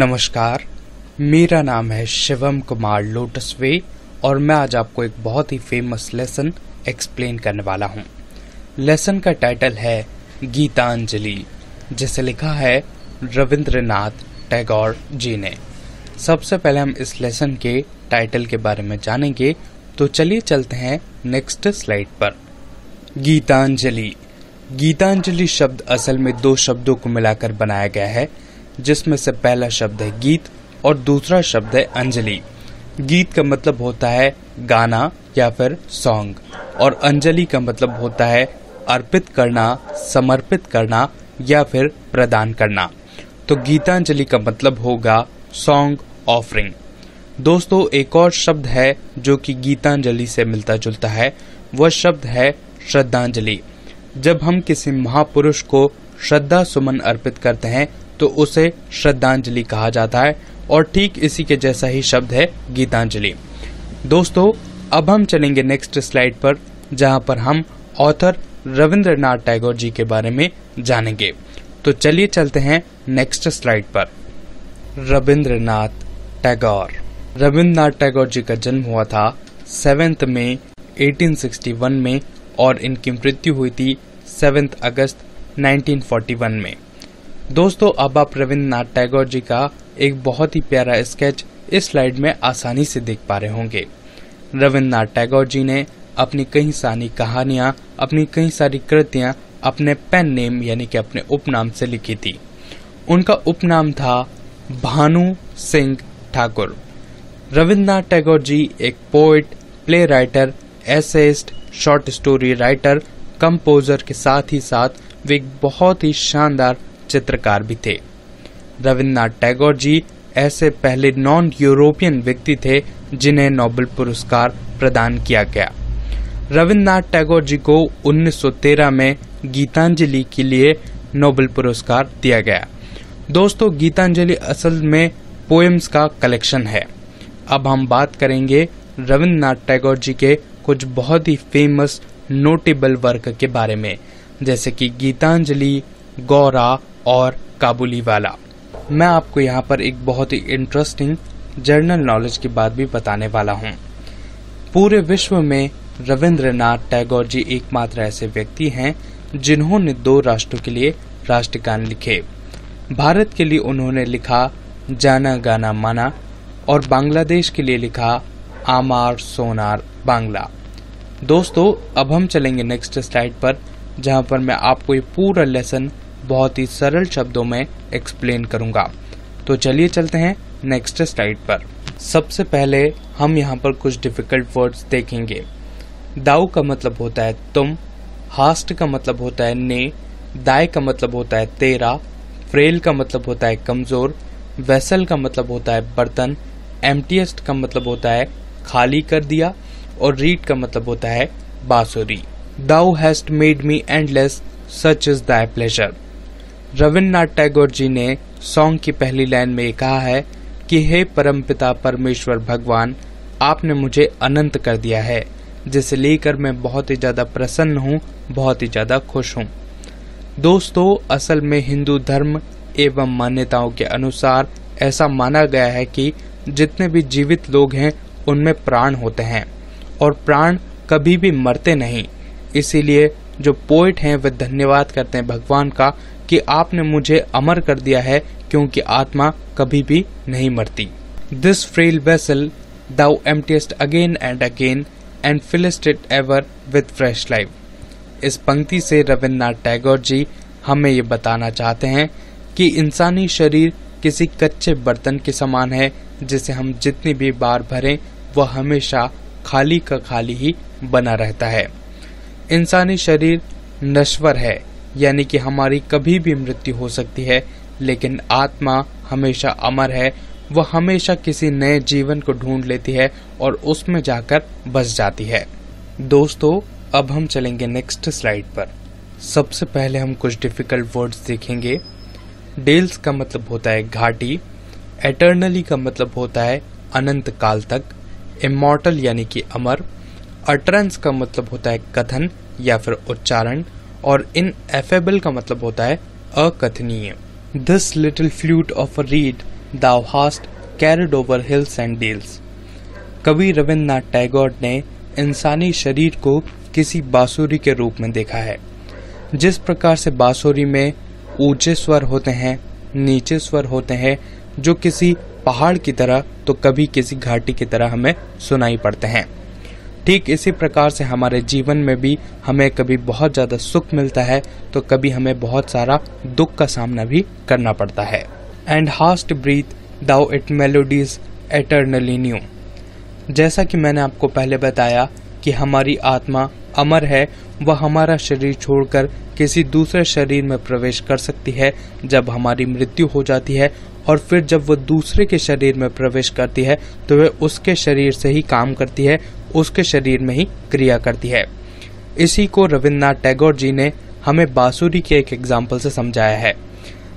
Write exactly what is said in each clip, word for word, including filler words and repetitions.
नमस्कार, मेरा नाम है शिवम कुमार लोटसवे और मैं आज आपको एक बहुत ही फेमस लेसन एक्सप्लेन करने वाला हूँ। लेसन का टाइटल है गीतांजलि, जिसे लिखा है रविंद्रनाथ टैगोर जी ने। सबसे पहले हम इस लेसन के टाइटल के बारे में जानेंगे, तो चलिए चलते हैं नेक्स्ट स्लाइड पर। गीतांजलि गीतांजलि शब्द असल में दो शब्दों को मिलाकर बनाया गया है, जिसमें से पहला शब्द है गीत और दूसरा शब्द है अंजलि। गीत का मतलब होता है गाना या फिर सॉन्ग, और अंजलि का मतलब होता है अर्पित करना, समर्पित करना या फिर प्रदान करना। तो गीतांजलि का मतलब होगा सॉन्ग ऑफरिंग। दोस्तों, एक और शब्द है जो कि गीतांजलि से मिलता जुलता है, वह शब्द है श्रद्धांजलि। जब हम किसी महापुरुष को श्रद्धा सुमन अर्पित करते हैं तो उसे श्रद्धांजलि कहा जाता है, और ठीक इसी के जैसा ही शब्द है गीतांजलि। दोस्तों, अब हम चलेंगे नेक्स्ट स्लाइड पर, जहां पर हम ऑथर रविंद्रनाथ टैगोर जी के बारे में जानेंगे। तो चलिए चलते हैं नेक्स्ट स्लाइड पर। रविंद्रनाथ टैगोर रविंद्रनाथ टैगोर जी का जन्म हुआ था सेवेंथ मई अठारह सौ इकसठ में और इनकी मृत्यु हुई थी सेवेंथ अगस्त उन्नीस सौ इकतालीस में। दोस्तों, अब आप रविंद्रनाथ टैगोर जी का एक बहुत ही प्यारा स्केच इस स्लाइड में आसानी से देख पा रहे होंगे। रविंद्रनाथ टैगोर जी ने अपनी कई सारी कहानियां, अपनी कई सारी कृतियां अपने पेन नेम यानी कि अपने उपनाम से लिखी थी। उनका उपनाम था भानु सिंह ठाकुर। रविंद्रनाथ टैगोर जी एक poet, play writer, essayist, short story writer, composer के साथ ही साथ वे एक बहुत ही शानदार चित्रकार भी थे। रविंद्रनाथ टैगोर जी ऐसे पहले नॉन यूरोपियन व्यक्ति थे जिन्हें नोबेल पुरस्कार प्रदान किया गया। रविंद्रनाथ टैगोर जी को उन्नीस सौ तेरह में गीतांजलि के लिए नोबेल पुरस्कार दिया गया। दोस्तों, गीतांजलि असल में पोएम्स का कलेक्शन है। अब हम बात करेंगे रविंद्रनाथ टैगोर जी के कुछ बहुत ही फेमस नोटेबल वर्क के बारे में, जैसे कि गीतांजलि, गोरा और काबुली वाला। मैं आपको यहाँ पर एक बहुत ही इंटरेस्टिंग जनरल नॉलेज की बात भी बताने वाला हूँ। पूरे विश्व में रविंद्रनाथ टैगोर जी एकमात्र ऐसे व्यक्ति हैं जिन्होंने दो राष्ट्रों के लिए राष्ट्रगान लिखे। भारत के लिए उन्होंने लिखा जाना गाना माना और बांग्लादेश के लिए लिखा आमार सोनार बांग्ला। दोस्तों, अब हम चलेंगे नेक्स्ट स्लाइड पर, जहाँ पर मैं आपको ये पूरा लेसन बहुत ही सरल शब्दों में एक्सप्लेन करूंगा। तो चलिए चलते हैं नेक्स्ट स्लाइड पर। सबसे पहले हम यहाँ पर कुछ डिफिकल्ट वर्ड्स देखेंगे। दाऊ का मतलब होता है तुम, हास्ट का मतलब होता है ने, दाय का मतलब होता है तेरा, फ्रेल का मतलब होता है कमजोर, वेसल का मतलब होता है बर्तन, एम्प्टीएस्ट का मतलब होता है खाली कर दिया और रीड का मतलब होता है बांसुरी। Thou hast made me endless such is thy pleasure. Rabindranath Tagore ji ने सॉन्ग की पहली लाइन में कहा है कि हे परमपिता परमेश्वर भगवान, आपने मुझे अनंत कर दिया है, जिसे लेकर मैं बहुत ही ज्यादा प्रसन्न हूँ, बहुत ही ज्यादा खुश हूँ। दोस्तों, असल में हिंदू धर्म एवं मान्यताओं के अनुसार ऐसा माना गया है कि जितने भी जीवित लोग हैं उनमें प्राण होते हैं और प्राण कभी भी मरते नहीं। इसीलिए जो पोएट हैं वे धन्यवाद करते हैं भगवान का कि आपने मुझे अमर कर दिया है, क्योंकि आत्मा कभी भी नहीं मरती। This frail vessel thou emptiest again and again and fillest it ever with fresh life. इस पंक्ति से रविन्द्रनाथ टैगोर जी हमें ये बताना चाहते हैं कि इंसानी शरीर किसी कच्चे बर्तन के समान है, जिसे हम जितनी भी बार भरें वह हमेशा खाली का खाली ही बना रहता है। इंसानी शरीर नश्वर है, यानी कि हमारी कभी भी मृत्यु हो सकती है, लेकिन आत्मा हमेशा अमर है। वह हमेशा किसी नए जीवन को ढूंढ लेती है और उसमें जाकर बस जाती है। दोस्तों, अब हम चलेंगे नेक्स्ट स्लाइड पर। सबसे पहले हम कुछ डिफिकल्ट वर्ड्स देखेंगे। डेल्स का मतलब होता है घाटी, एटर्नली का मतलब होता है अनंत काल तक, इमॉर्टल यानी कि अमर, अटरेंस का मतलब होता है कथन या फिर उच्चारण, और इनएफेबल का मतलब होता है अकथनीय। This little flute of a reed thou hast carried over hills and dales. कवि रविंद्रनाथ टैगोर ने इंसानी शरीर को किसी बांसुरी के रूप में देखा है। जिस प्रकार से बांसुरी में ऊंचे स्वर होते हैं, नीचे स्वर होते हैं, जो किसी पहाड़ की तरह तो कभी किसी घाटी की तरह हमें सुनाई पड़ते हैं, ठीक इसी प्रकार से हमारे जीवन में भी हमें कभी बहुत ज़्यादा सुख मिलता है तो कभी हमें बहुत सारा दुख का सामना भी करना पड़ता है। And hast breathe thou it melodies eternally new. जैसा कि मैंने आपको पहले बताया कि हमारी आत्मा अमर है, वह हमारा शरीर छोड़कर किसी दूसरे शरीर में प्रवेश कर सकती है जब हमारी मृत्यु हो जाती है, और फिर जब वह दूसरे के शरीर में प्रवेश करती है तो वह उसके शरीर से ही काम करती है, उसके शरीर में ही क्रिया करती है। इसी को रविन्द्रनाथ टैगोर जी ने हमें बांसुरी के एक एग्जाम्पल से समझाया है।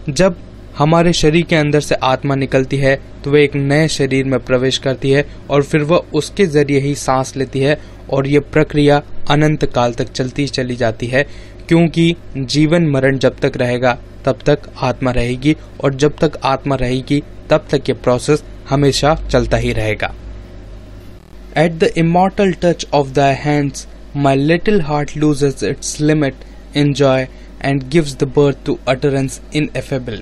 जब हमारे शरीर के अंदर से आत्मा निकलती है तो वह एक नए शरीर में प्रवेश करती है और फिर वह उसके जरिए ही सांस लेती है, और ये प्रक्रिया अनंत काल तक चलती चली जाती है, क्योंकि जीवन मरण जब तक रहेगा तब तक आत्मा रहेगी, और जब तक आत्मा रहेगी तब तक ये प्रोसेस हमेशा चलता ही रहेगा। At the immortal touch of thy hands my little heart loses its limit in joy and gives the birth to utterance ineffable.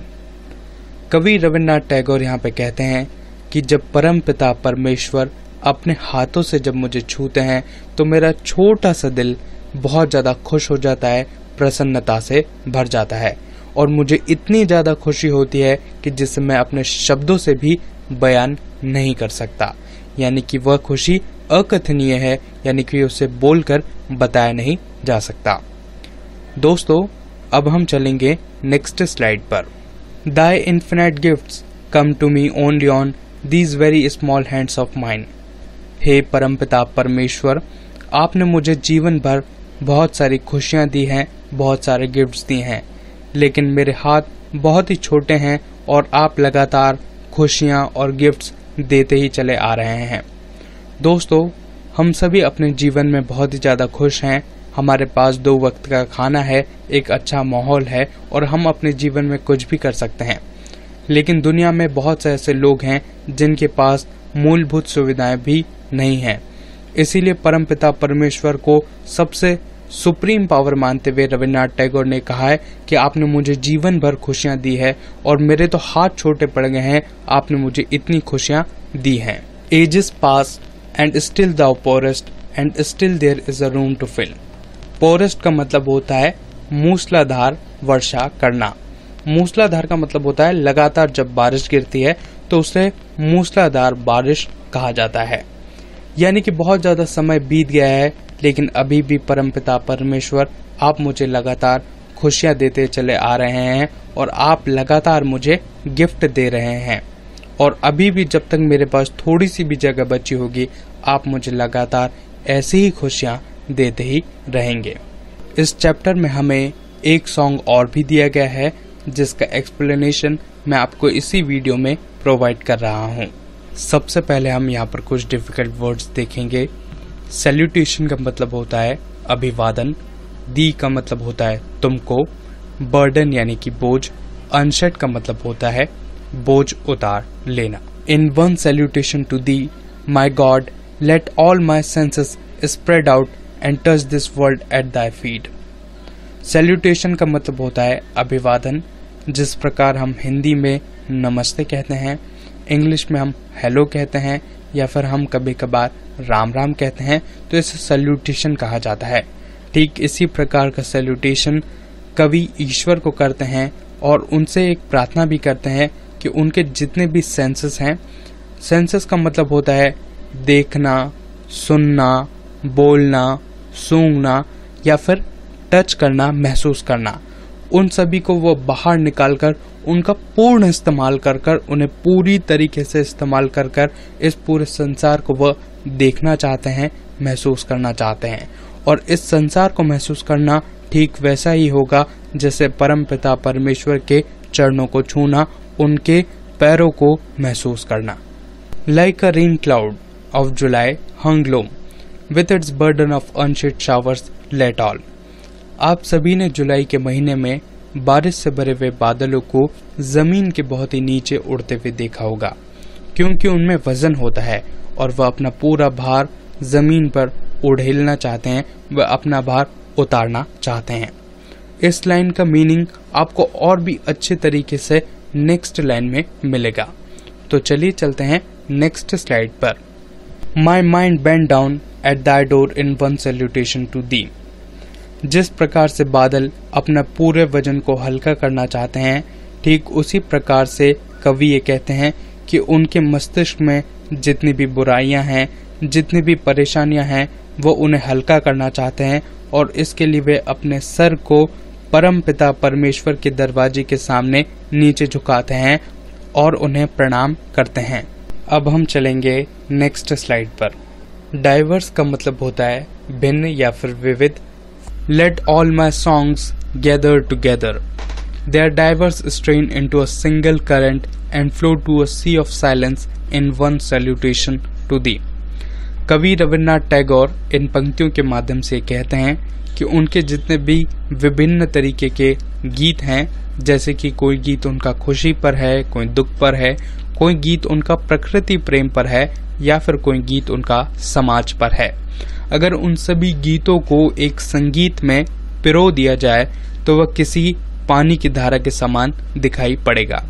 कवि रविन्द्रनाथ टैगोर यहाँ पे कहते हैं कि जब परम पिता परमेश्वर अपने हाथों से जब मुझे छूते हैं तो मेरा छोटा सा दिल बहुत ज़्यादा खुश हो जाता है, प्रसन्नता से भर जाता है, और मुझे इतनी ज़्यादा खुशी होती है कि जिसे मैं अपने शब्दों से भी बयान नहीं कर सकता। यानी कि वह खुशी अकथनीय है, यानी कि उसे बोलकर बताया नहीं जा सकता। दोस्तों, अब हम चलेंगे नेक्स्ट स्लाइड पर। Thy infinite gifts come to me only on these very small hands of mind. हे परमपिता परमेश्वर, आपने मुझे जीवन भर बहुत सारी खुशियां दी हैं, बहुत सारे गिफ्ट्स दिए हैं, लेकिन मेरे हाथ बहुत ही छोटे हैं और आप लगातार खुशियां और गिफ्ट्स देते ही चले आ रहे हैं। दोस्तों, हम सभी अपने जीवन में बहुत ही ज़्यादा खुश हैं, हमारे पास दो वक्त का खाना है, एक अच्छा माहौल है, और हम अपने जीवन में कुछ भी कर सकते हैं, लेकिन दुनिया में बहुत से ऐसे लोग हैं जिनके पास मूलभूत सुविधाएं भी नहीं हैं। इसीलिए परमपिता परमेश्वर को सबसे सुप्रीम पावर मानते हुए रविन्द्रनाथ टैगोर ने कहा है कि आपने मुझे जीवन भर खुशियां दी है और मेरे तो हाथ छोटे पड़ गए हैं, आपने मुझे इतनी खुशियां दी हैं। Ages pass and still thou pourest and still there is a room to fill. Pourest का मतलब होता है मूसलाधार वर्षा करना। मूसलाधार का मतलब होता है लगातार जब बारिश गिरती है तो उसे मूसलाधार बारिश कहा जाता है। यानी कि बहुत ज़्यादा समय बीत गया है, लेकिन अभी भी परमपिता परमेश्वर आप मुझे लगातार खुशियाँ देते चले आ रहे हैं और आप लगातार मुझे गिफ्ट दे रहे हैं, और अभी भी जब तक मेरे पास थोड़ी सी भी जगह बची होगी आप मुझे लगातार ऐसी ही खुशियाँ देते ही रहेंगे। इस चैप्टर में हमें एक सॉन्ग और भी दिया गया है जिसका एक्सप्लेनेशन मैं आपको इसी वीडियो में प्रोवाइड कर रहा हूँ। सबसे पहले हम यहाँ पर कुछ डिफिकल्ट वर्ड्स देखेंगे। सैल्यूटेशन का मतलब होता है अभिवादन, दी का मतलब होता है तुमको, बर्डन यानी कि बोझ, अनशट का मतलब होता है बोझ उतार लेना। In one salutation to thee my god let all my senses spread out and touch this world at thy feet. Salutation का मतलब होता है अभिवादन, जिस प्रकार हम हिंदी में नमस्ते कहते हैं, इंग्लिश में हम हेलो कहते हैं, या फिर हम कभी कभार राम राम कहते हैं, तो इसे सैल्यूटेशन कहा जाता है। ठीक इसी प्रकार का सैल्यूटेशन कवि ईश्वर को करते हैं और उनसे एक प्रार्थना भी करते हैं कि उनके जितने भी सेंसेस हैं, सेंसेस का मतलब होता है देखना, सुनना, बोलना, सूंघना या फिर टच करना, महसूस करना, उन सभी को वो बाहर निकालकर उनका पूर्ण इस्तेमाल कर कर उन्हें पूरी तरीके से इस्तेमाल कर कर इस पूरे संसार को वह देखना चाहते हैं, महसूस करना चाहते हैं, और इस संसार को महसूस करना ठीक वैसा ही होगा जैसे परमपिता परमेश्वर के चरणों को छूना, उनके पैरों को महसूस करना। Like a rain cloud of July hung low with its burden of unshed showers let all. आप सभी ने जुलाई के महीने में बारिश से भरे हुए बादलों को जमीन के बहुत ही नीचे उड़ते हुए देखा होगा, क्योंकि उनमें वजन होता है और वह अपना पूरा भार जमीन पर उड़ेलना चाहते हैं, वह अपना भार उतारना चाहते हैं। इस लाइन का मीनिंग आपको और भी अच्छे तरीके से नेक्स्ट लाइन में मिलेगा। तो चलिए चलते हैं नेक्स्ट स्लाइड पर। My mind bend down at thy door in one salutation to thee. जिस प्रकार से बादल अपना पूरे वजन को हल्का करना चाहते हैं, ठीक उसी प्रकार से कवि ये कहते हैं कि उनके मस्तिष्क में जितनी भी बुराइयां हैं, जितनी भी परेशानियां हैं, वो उन्हें हल्का करना चाहते हैं और इसके लिए वे अपने सर को परम पिता परमेश्वर के दरवाजे के सामने नीचे झुकाते हैं और उन्हें प्रणाम करते हैं। अब हम चलेंगे नेक्स्ट स्लाइड पर। डाइवर्स का मतलब होता है भिन्न या फिर विविध। Let all my songs gather together. Their diverse strain into a single current and flow to a sea of silence in one salutation to thee. कवि रविन्द्रनाथ टैगोर इन पंक्तियों के माध्यम से कहते हैं कि उनके जितने भी विभिन्न तरीके के गीत हैं, जैसे कि कोई गीत उनका खुशी पर है, कोई दुख पर है, कोई गीत उनका प्रकृति प्रेम पर है या फिर कोई गीत उनका समाज पर है, अगर उन सभी गीतों को एक संगीत में पिरो दिया जाए तो वह किसी पानी की धारा के समान दिखाई पड़ेगा।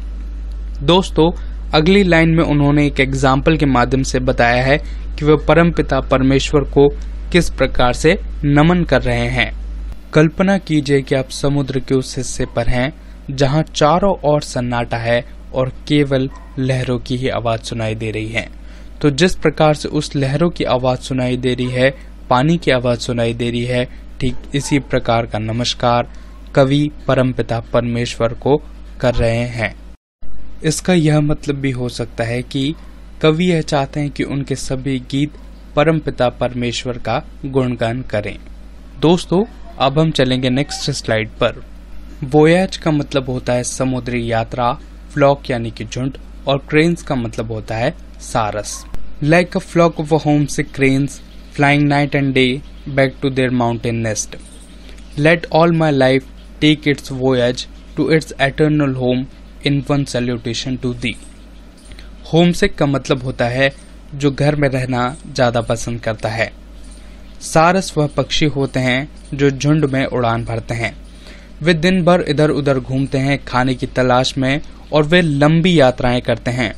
दोस्तों, अगली लाइन में उन्होंने एक एग्जाम्पल के माध्यम से बताया है कि वह परमपिता परमेश्वर को किस प्रकार से नमन कर रहे हैं। कल्पना कीजिए कि आप समुद्र के उस हिस्से पर हैं जहां चारों ओर सन्नाटा है और केवल लहरों की ही आवाज सुनाई दे रही है। तो जिस प्रकार से उस लहरों की आवाज सुनाई दे रही है, पानी की आवाज सुनाई दे रही है, ठीक इसी प्रकार का नमस्कार कवि परमपिता परमेश्वर को कर रहे हैं। इसका यह मतलब भी हो सकता है कि कवि यह चाहते हैं कि उनके सभी गीत परमपिता परमेश्वर का गुणगान करें। दोस्तों, अब हम चलेंगे नेक्स्ट स्लाइड पर। वोयाज का मतलब होता है समुद्री यात्रा, फ्लॉक यानी कि झुंड, और क्रेन्स का मतलब होता है सारस। Like a flock of homesick cranes flying night and day back to their mountain nest. Let all my life take its voyage to its eternal home in one salutation to thee. Homesick का मतलब होता है जो घर में रहना ज्यादा पसंद करता है। सारस वह पक्षी होते हैं जो झुंड में उड़ान भरते हैं। वे दिन भर इधर उधर घूमते हैं खाने की तलाश में और वे लंबी यात्राएं करते हैं,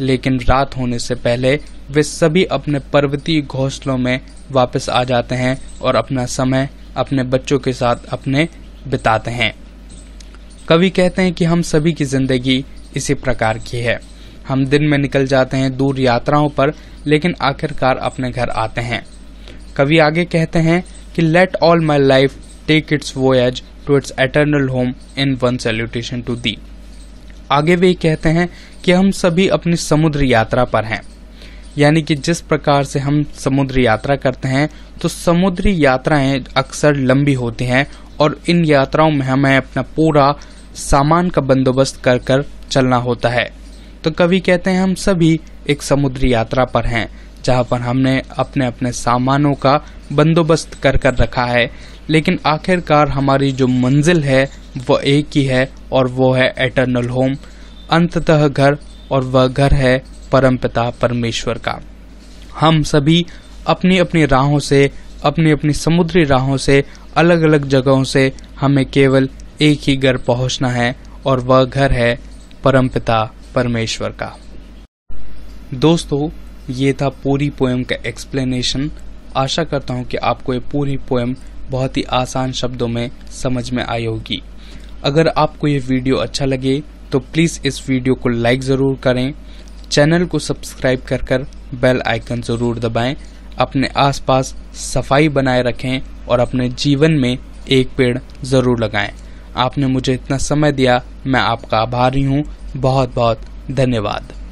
लेकिन रात होने से पहले वे सभी अपने पर्वतीय घोंसलों में वापस आ जाते हैं और अपना समय अपने बच्चों के साथ अपने बिताते हैं। कवि कहते हैं कि हम सभी की जिंदगी इसी प्रकार की है। हम दिन में निकल जाते हैं दूर यात्राओं पर, लेकिन आखिरकार अपने घर आते हैं। कवि आगे कहते हैं कि let all my life take its voyage to its eternal home in one salutation to thee. आगे वे कहते हैं कि हम सभी अपनी समुद्र यात्रा पर हैं, यानी कि जिस प्रकार से हम समुद्र यात्रा करते हैं तो समुद्री यात्राएं अक्सर लंबी होती हैं और इन यात्राओं में हमें अपना पूरा सामान का बंदोबस्त कर कर चलना होता है। तो कवि कहते हैं हम सभी एक समुद्री यात्रा पर हैं जहां पर हमने अपने अपने सामानों का बंदोबस्त कर कर रखा है, लेकिन आखिरकार हमारी जो मंजिल है वह एक ही है और वो है एटर्नल होम, अंततः घर, और वह घर है परमपिता परमेश्वर का। हम सभी अपनी अपनी राहों से, अपनी अपनी समुद्री राहों से, अलग अलग जगहों से हमें केवल एक ही घर पहुंचना है और वह घर है परमपिता परमेश्वर का। दोस्तों, ये था पूरी पोएम का एक्सप्लेनेशन। आशा करता हूँ कि आपको ये पूरी पोएम बहुत ही आसान शब्दों में समझ में आई होगी। अगर आपको ये वीडियो अच्छा लगे तो प्लीज़ इस वीडियो को लाइक ज़रूर करें, चैनल को सब्सक्राइब कर कर बेल आइकन ज़रूर दबाएं, अपने आसपास सफाई बनाए रखें और अपने जीवन में एक पेड़ ज़रूर लगाएं। आपने मुझे इतना समय दिया, मैं आपका आभारी हूँ। बहुत बहुत धन्यवाद।